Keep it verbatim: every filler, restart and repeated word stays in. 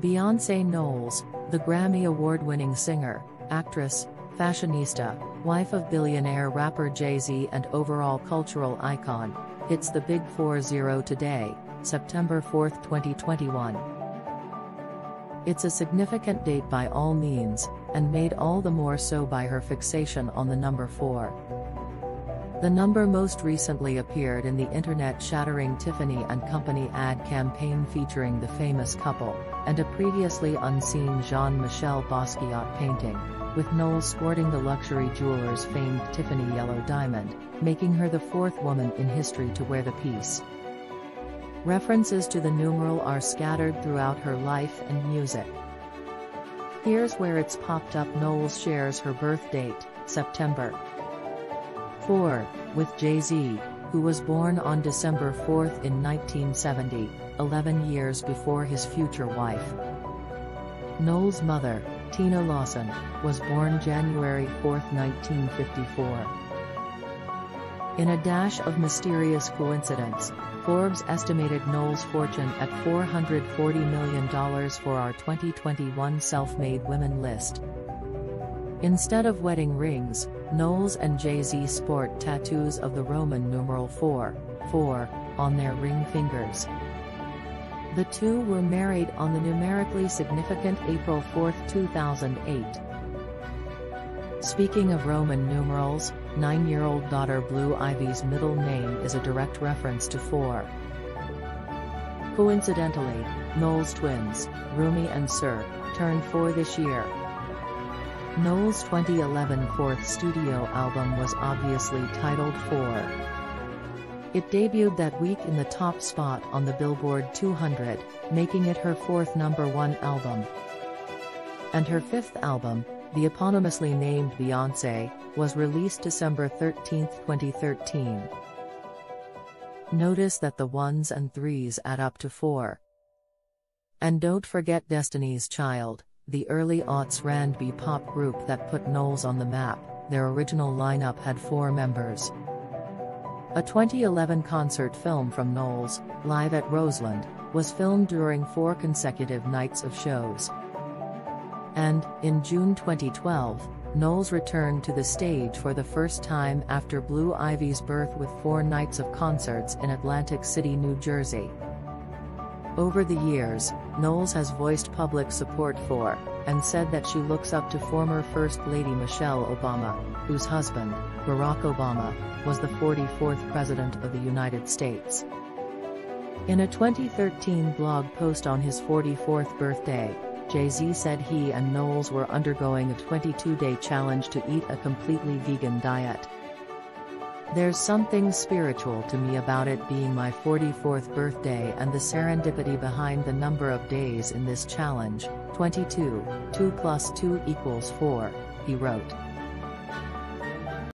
Beyoncé Knowles, the Grammy Award-winning singer, actress, fashionista, wife of billionaire rapper Jay-Z and overall cultural icon, hits the Big four zero today, September fourth, twenty twenty-one. It's a significant date by all means, and made all the more so by her fixation on the number four. The number most recently appeared in the internet-shattering Tiffany and Company ad campaign featuring the famous couple, and a previously unseen Jean-Michel Basquiat painting, with Knowles sporting the luxury jeweler's famed Tiffany Yellow Diamond, making her the fourth woman in history to wear the piece. References to the numeral are scattered throughout her life and music. Here's where it's popped up. Knowles shares her birth date, September fourth, with Jay-Z, who was born on December fourth in nineteen seventy, eleven years before his future wife. Knowles' mother, Tina Lawson, was born January fourth, nineteen fifty-four. In a dash of mysterious coincidence, Forbes estimated Knowles' fortune at four hundred forty million dollars for our twenty twenty-one Self-Made Women list. Instead of wedding rings, Knowles and Jay-Z sport tattoos of the Roman numeral four, four, on their ring fingers. The two were married on the numerically significant April fourth, two thousand eight. Speaking of Roman numerals, nine-year-old daughter Blue Ivy's middle name is a direct reference to four. Coincidentally, Knowles' twins, Rumi and Sir, turned four this year. Knowles' twenty eleven fourth studio album was obviously titled four. It debuted that week in the top spot on the Billboard two hundred, making it her fourth number one album. And her fifth album, the eponymously named Beyoncé, was released December thirteenth, twenty thirteen. Notice that the ones and threes add up to four. And don't forget Destiny's Child, the early aughts R and B pop group that put Knowles on the map. Their original lineup had four members. A twenty eleven concert film from Knowles, Live at Roseland, was filmed during four consecutive nights of shows. And, in June twenty twelve, Knowles returned to the stage for the first time after Blue Ivy's birth with four nights of concerts in Atlantic City, New Jersey. Over the years, Knowles has voiced public support for, and said that she looks up to former First Lady Michelle Obama, whose husband, Barack Obama, was the forty-fourth President of the United States. In a twenty thirteen blog post on his forty-fourth birthday, Jay-Z said he and Knowles were undergoing a twenty-two day challenge to eat a completely vegan diet. "There's something spiritual to me about it being my forty-fourth birthday and the serendipity behind the number of days in this challenge, twenty-two, two plus two equals four, he wrote.